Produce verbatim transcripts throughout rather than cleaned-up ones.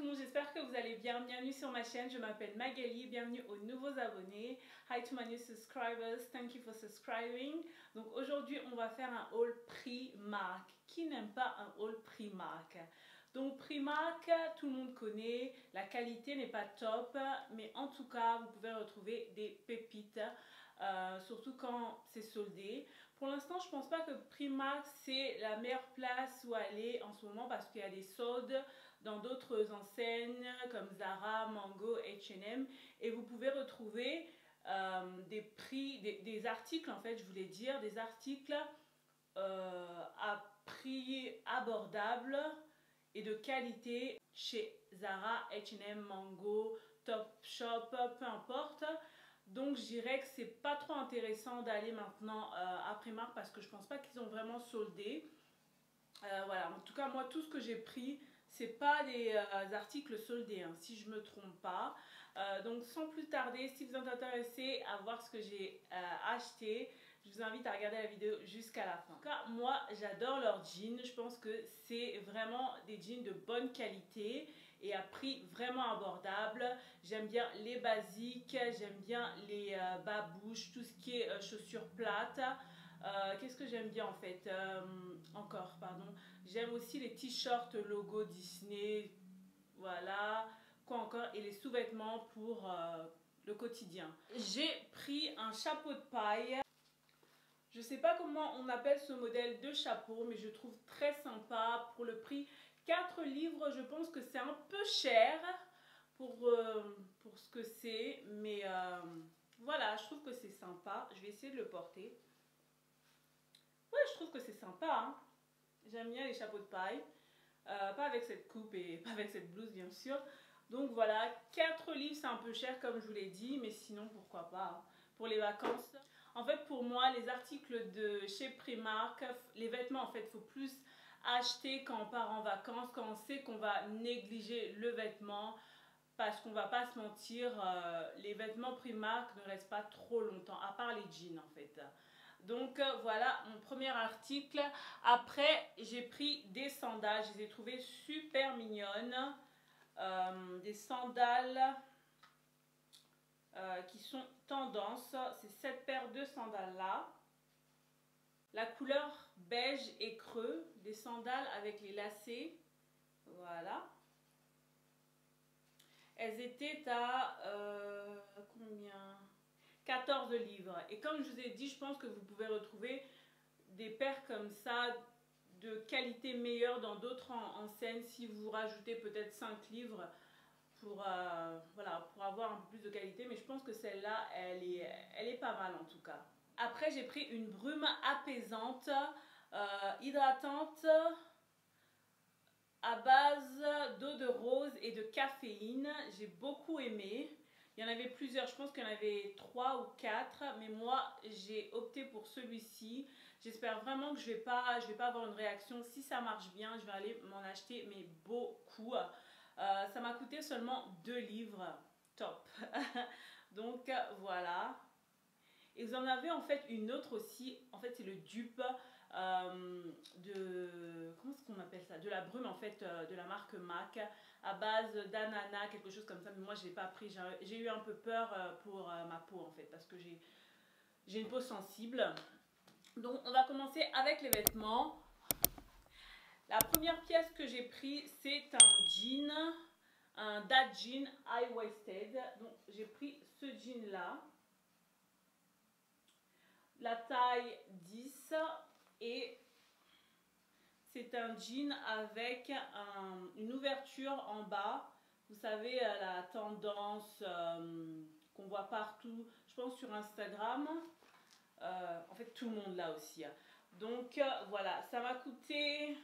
tout le monde, j'espère que vous allez bien. Bienvenue sur ma chaîne, je m'appelle Magali, bienvenue aux nouveaux abonnés. Hi to my new subscribers, thank you for subscribing. Donc aujourd'hui on va faire un haul Primark. Qui n'aime pas un haul Primark? Donc Primark, tout le monde connaît, la qualité n'est pas top, mais en tout cas vous pouvez retrouver des pépites, euh, surtout quand c'est soldé. Pour l'instant, je pense pas que Primark c'est la meilleure place où aller en ce moment parce qu'il y a des soldes dans d'autres enseignes comme Zara, Mango, H et M et vous pouvez retrouver euh, des prix, des, des articles en fait, je voulais dire, des articles euh, à prix abordable et de qualité chez Zara, H et M, Mango, Top Shop, peu importe. Donc je dirais que c'est pas trop intéressant d'aller maintenant euh, à Primark parce que je pense pas qu'ils ont vraiment soldé. Euh, voilà, en tout cas moi tout ce que j'ai pris c'est pas des euh, articles soldés hein, si je me trompe pas. Euh, donc sans plus tarder, si vous êtes intéressé à voir ce que j'ai euh, acheté, je vous invite à regarder la vidéo jusqu'à la fin. En tout cas moi j'adore leurs jeans, je pense que c'est vraiment des jeans de bonne qualité et à prix vraiment abordable. J'aime bien les basiques, j'aime bien les euh, babouches, tout ce qui est euh, chaussures plates. Euh, Qu'est-ce que j'aime bien en fait euh, Encore, pardon. J'aime aussi les t-shirts logo Disney, voilà. Quoi encore? Et les sous-vêtements pour euh, le quotidien. J'ai pris un chapeau de paille. Je sais pas comment on appelle ce modèle de chapeau, mais je trouve très sympa pour le prix. quatre livres, je pense que c'est un peu cher pour, euh, pour ce que c'est, mais euh, voilà, je trouve que c'est sympa. Je vais essayer de le porter. Ouais, je trouve que c'est sympa, hein. J'aime bien les chapeaux de paille, euh, pas avec cette coupe et pas avec cette blouse bien sûr. Donc voilà, quatre livres, c'est un peu cher comme je vous l'ai dit, mais sinon pourquoi pas pour les vacances. En fait pour moi, les articles de chez Primark, les vêtements en fait, faut plus acheter quand on part en vacances, quand on sait qu'on va négliger le vêtement, parce qu'on va pas se mentir, euh, les vêtements Primark ne restent pas trop longtemps, à part les jeans en fait. Donc euh, voilà mon premier article. Après j'ai pris des sandales, je les ai trouvées super mignonnes, euh, des sandales euh, qui sont tendance, c'est cette paire de sandales là. La couleur beige et creux, des sandales avec les lacets, voilà. Elles étaient à euh, combien? quatorze livres. Et comme je vous ai dit, je pense que vous pouvez retrouver des paires comme ça de qualité meilleure dans d'autres enseignes si vous rajoutez peut-être cinq livres pour, euh, voilà, pour avoir un peu plus de qualité. Mais je pense que celle-là, elle est, elle est pas mal en tout cas. Après, j'ai pris une brume apaisante, euh, hydratante, à base d'eau de rose et de caféine. J'ai beaucoup aimé. Il y en avait plusieurs, je pense qu'il y en avait trois ou quatre, mais moi j'ai opté pour celui-ci. J'espère vraiment que je ne vais pas, je vais pas avoir une réaction. Si ça marche bien, je vais aller m'en acheter, mais beaucoup. Euh, ça m'a coûté seulement deux livres. Top. Donc voilà. Et vous en avez en fait une autre aussi, en fait c'est le dupe euh, de, comment est-ce qu'on appelle ça, de la brume en fait, euh, de la marque MAC, à base d'ananas, quelque chose comme ça, mais moi je l'ai pas pris, j'ai eu un peu peur euh, pour euh, ma peau en fait, parce que j'ai une peau sensible. Donc on va commencer avec les vêtements. La première pièce que j'ai prise c'est un jean, un dad jean high waisted, donc j'ai pris ce jean là. La taille dix et c'est un jean avec un, une ouverture en bas. Vous savez la tendance euh, qu'on voit partout, je pense sur Instagram. Euh, en fait tout le monde là aussi. Donc euh, voilà, ça m'a coûté,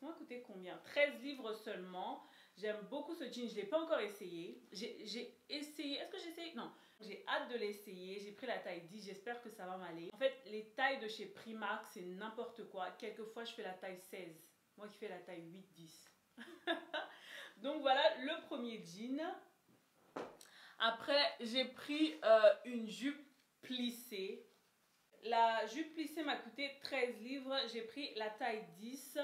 ça m'a coûté combien? treize livres seulement. J'aime beaucoup ce jean, je ne l'ai pas encore essayé. J'ai essayé, est-ce que j'ai essayé? Non, j'ai hâte de l'essayer. J'ai pris la taille dix, j'espère que ça va m'aller. En fait, les tailles de chez Primark, c'est n'importe quoi. Quelquefois, je fais la taille seize. Moi qui fais la taille huit, dix. Donc voilà le premier jean. Après, j'ai pris euh, une jupe plissée. La jupe plissée m'a coûté treize livres. J'ai pris la taille dix.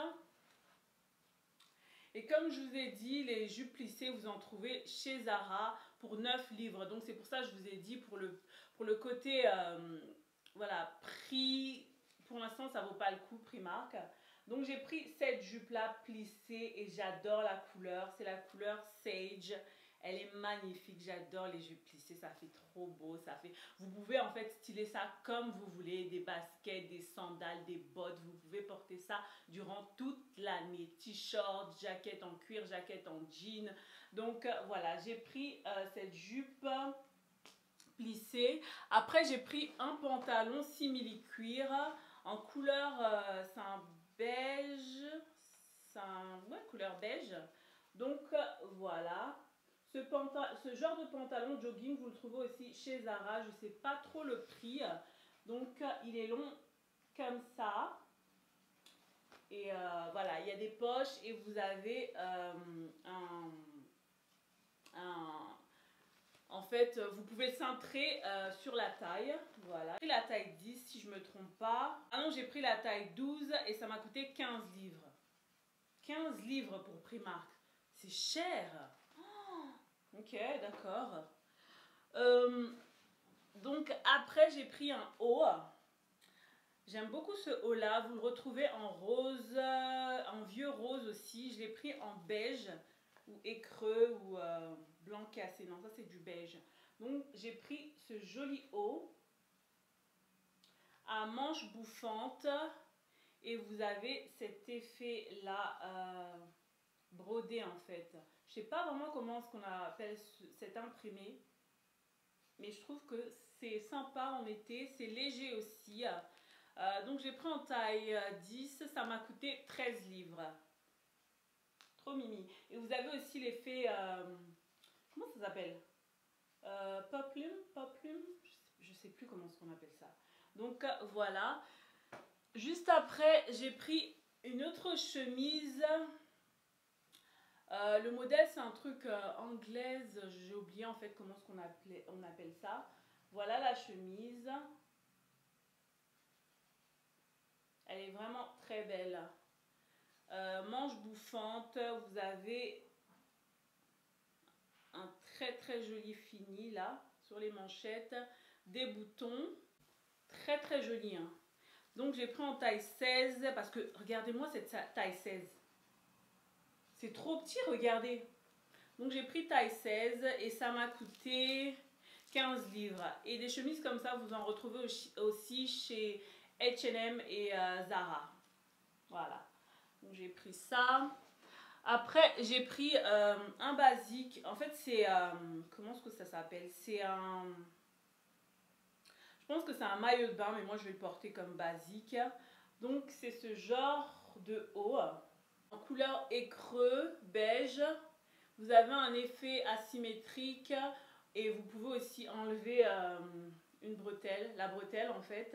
Et comme je vous ai dit, les jupes plissées, vous en trouvez chez Zara pour neuf livres. Donc c'est pour ça que je vous ai dit, pour le, pour le côté euh, voilà, prix, pour l'instant ça vaut pas le coup, Primark. Donc j'ai pris cette jupe là plissée et j'adore la couleur, c'est la couleur Sage. Elle est magnifique, j'adore les jupes plissées, ça fait trop beau, ça fait... Vous pouvez en fait styler ça comme vous voulez, des baskets, des sandales, des bottes, vous pouvez porter ça durant toute l'année. T-shirt, jaquette en cuir, jaquette en jean. Donc euh, voilà, j'ai pris euh, cette jupe plissée. Après j'ai pris un pantalon simili-cuir en couleur, euh, c'est un beige, c'est un... ouais, couleur beige. Donc euh, voilà. Ce, ce genre de pantalon jogging, vous le trouvez aussi chez Zara. Je ne sais pas trop le prix. Donc, il est long comme ça. Et euh, voilà, il y a des poches et vous avez euh, un, un... En fait, vous pouvez cintrer euh, sur la taille. Voilà. J'ai pris la taille dix si je ne me trompe pas. Ah non, j'ai pris la taille douze et ça m'a coûté quinze livres. quinze livres pour Primark. C'est cher! Ok, d'accord. Euh, donc après j'ai pris un haut. J'aime beaucoup ce haut là. Vous le retrouvez en rose, en vieux rose aussi. Je l'ai pris en beige ou écreux ou euh, blanc cassé. Non, ça c'est du beige. Donc j'ai pris ce joli haut à manches bouffantes et vous avez cet effet là euh, brodé en fait. Je sais pas vraiment comment ce qu'on appelle cet imprimé, mais je trouve que c'est sympa en été, c'est léger aussi. Euh, donc j'ai pris en taille dix, ça m'a coûté treize livres. Trop mimi. Et vous avez aussi l'effet, euh, comment ça s'appelle, euh, Poplum, Poplum, je sais plus comment ce qu'on appelle ça. Donc euh, voilà. Juste après, j'ai pris une autre chemise. Euh, le modèle c'est un truc euh, anglaise, j'ai oublié en fait comment on appelait, on appelle ça. Voilà la chemise. Elle est vraiment très belle. Euh, manche bouffante, vous avez un très très joli fini là, sur les manchettes. Des boutons, très très joli. Hein. Donc j'ai pris en taille seize, parce que regardez-moi cette taille seize. C'est trop petit, regardez. Donc j'ai pris taille seize et ça m'a coûté quinze livres. Et des chemises comme ça, vous en retrouvez aussi chez H et M et euh, Zara. Voilà. Donc j'ai pris ça. Après, j'ai pris euh, un basique. En fait, c'est... Euh, comment est-ce que ça s'appelle? C'est un... Je pense que c'est un maillot de bain, mais moi je vais le porter comme basique. Donc c'est ce genre de haut. En couleur écreux, beige, vous avez un effet asymétrique et vous pouvez aussi enlever euh, une bretelle, la bretelle en fait.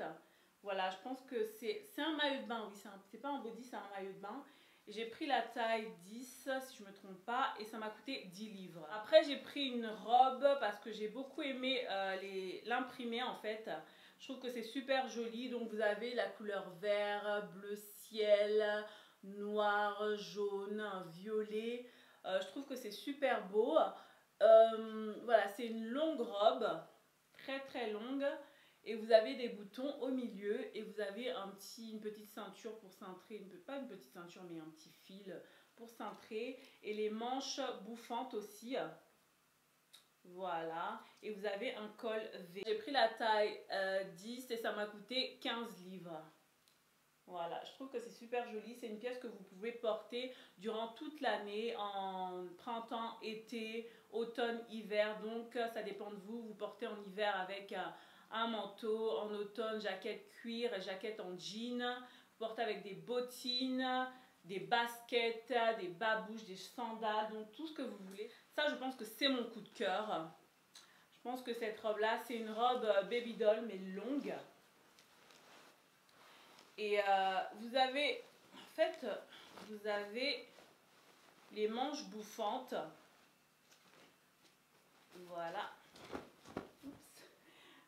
Voilà, je pense que c'est un maillot de bain, oui, c'est pas un body, c'est un maillot de bain. J'ai pris la taille dix, si je me trompe pas, et ça m'a coûté dix livres. Après, j'ai pris une robe parce que j'ai beaucoup aimé euh, l'imprimé en fait. Je trouve que c'est super joli, donc vous avez la couleur vert, bleu ciel, noir, jaune, violet. Euh, je trouve que c'est super beau. Euh, voilà, c'est une longue robe, très très longue. Et vous avez des boutons au milieu et vous avez un petit, une petite ceinture pour cintrer. Une, pas une petite ceinture, mais un petit fil pour cintrer. Et les manches bouffantes aussi. Voilà. Et vous avez un col V. J'ai pris la taille euh, dix et ça m'a coûté quinze livres. Voilà, je trouve que c'est super joli. C'est une pièce que vous pouvez porter durant toute l'année, en printemps, été, automne, hiver. Donc, ça dépend de vous. Vous portez en hiver avec un manteau, en automne, jaquette cuir, jaquette en jean. Vous portez avec des bottines, des baskets, des babouches, des sandales, donc tout ce que vous voulez. Ça, je pense que c'est mon coup de cœur. Je pense que cette robe-là, c'est une robe baby doll, mais longue. Et euh, vous avez, en fait, vous avez les manches bouffantes. Voilà. Oups.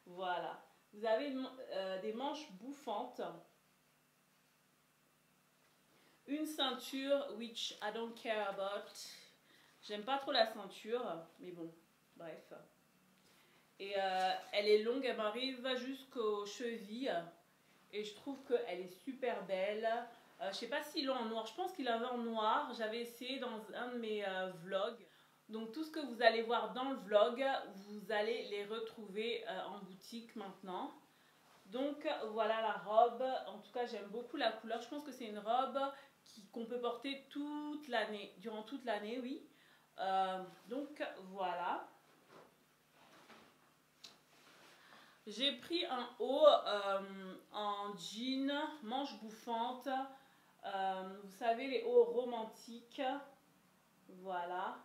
Voilà. Vous avez euh, des manches bouffantes. Une ceinture, which I don't care about. J'aime pas trop la ceinture, mais bon, bref. Et euh, elle est longue, elle m'arrive jusqu'aux chevilles. Et je trouve qu'elle est super belle. Euh, je sais pas s'il l'a en noir, je pense qu'il l'avait en noir. J'avais essayé dans un de mes euh, vlogs. Donc tout ce que vous allez voir dans le vlog, vous allez les retrouver euh, en boutique maintenant. Donc voilà la robe. En tout cas, j'aime beaucoup la couleur. Je pense que c'est une robe qu'on peut porter toute l'année, durant toute l'année, oui. Euh, donc voilà. J'ai pris un haut euh, en jean, manche bouffante. Euh, vous savez, les hauts romantiques. Voilà.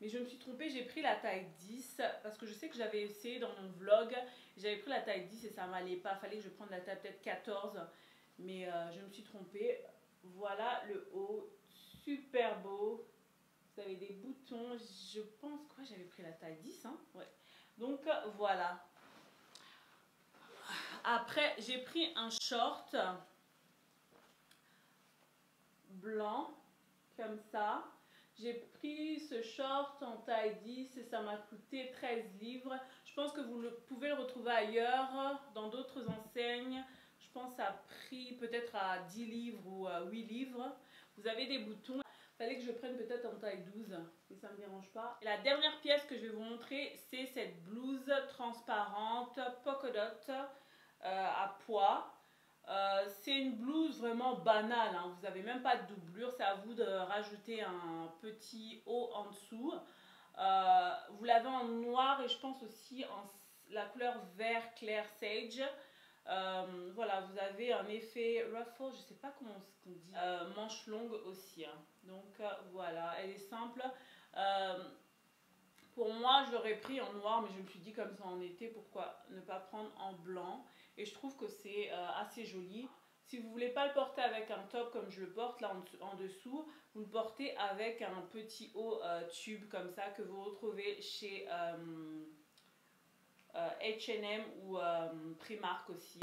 Mais je me suis trompée, j'ai pris la taille dix. Parce que je sais que j'avais essayé dans mon vlog. J'avais pris la taille dix et ça ne m'allait pas. Fallait que je prenne la taille peut-être quatorze. Mais euh, je me suis trompée. Voilà le haut. Super beau. Vous avez des boutons. Je pense quoi, j'avais pris la taille dix. Hein ouais. Donc voilà. Après, j'ai pris un short blanc, comme ça. J'ai pris ce short en taille dix et ça m'a coûté treize livres. Je pense que vous le, pouvez le retrouver ailleurs, dans d'autres enseignes. Je pense à prix peut-être à dix livres ou à huit livres. Vous avez des boutons. Il fallait que je prenne peut-être en taille douze, mais ça ne me dérange pas. Et la dernière pièce que je vais vous montrer, c'est cette blouse transparente polka dot. Euh, à poids. Euh, c'est une blouse vraiment banale, hein. Vous n'avez même pas de doublure, c'est à vous de rajouter un petit haut en dessous. Euh, vous l'avez en noir et je pense aussi en la couleur vert clair sage. Euh, voilà, vous avez un effet ruffle, je sais pas comment on dit, euh, manche longue aussi, hein. Donc euh, voilà, elle est simple. Euh, Pour moi, je l'aurais pris en noir, mais je me suis dit comme ça en été, pourquoi ne pas prendre en blanc? Et je trouve que c'est euh, assez joli. Si vous ne voulez pas le porter avec un top comme je le porte là en, en dessous, vous le portez avec un petit haut euh, tube comme ça que vous retrouvez chez euh, euh, H et M ou euh, Primark aussi.